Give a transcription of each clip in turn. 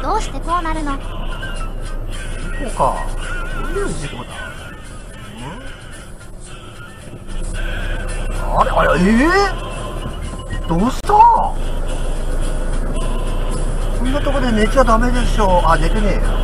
どうしてこうなるの？ここか。どういう事故だ？あれあれ、どうした？こんなとこで寝ちゃダメでしょ。あ、寝てねえよ。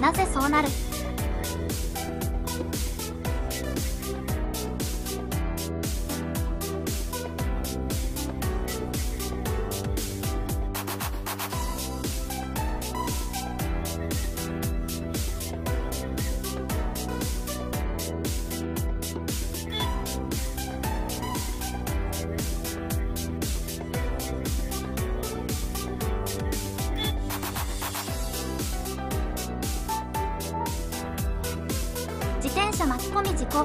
なぜそうなる？自転車巻き込み事故。